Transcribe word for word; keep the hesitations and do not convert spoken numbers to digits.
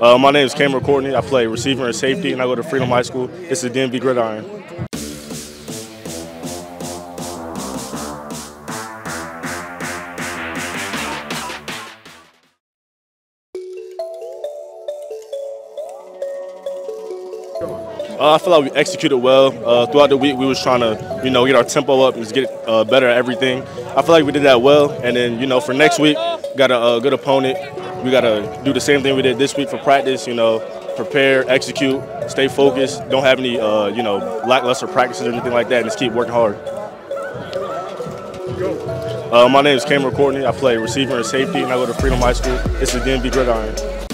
Uh, my name is Kameron Courtney. I play receiver and safety, and I go to Freedom High School. It's the D M V Gridiron. Uh, I feel like we executed well. Uh, throughout the week, we was trying to, you know, get our tempo up and just get uh, better at everything. I feel like we did that well. And then, you know, for next week, got a, a good opponent. We got to do the same thing we did this week for practice, you know, prepare, execute, stay focused, don't have any, uh, you know, lackluster practices or anything like that, and just keep working hard. Uh, my name is Kameron Courtney. I play receiver and safety, and I go to Freedom High School. It's the D M V Gridiron.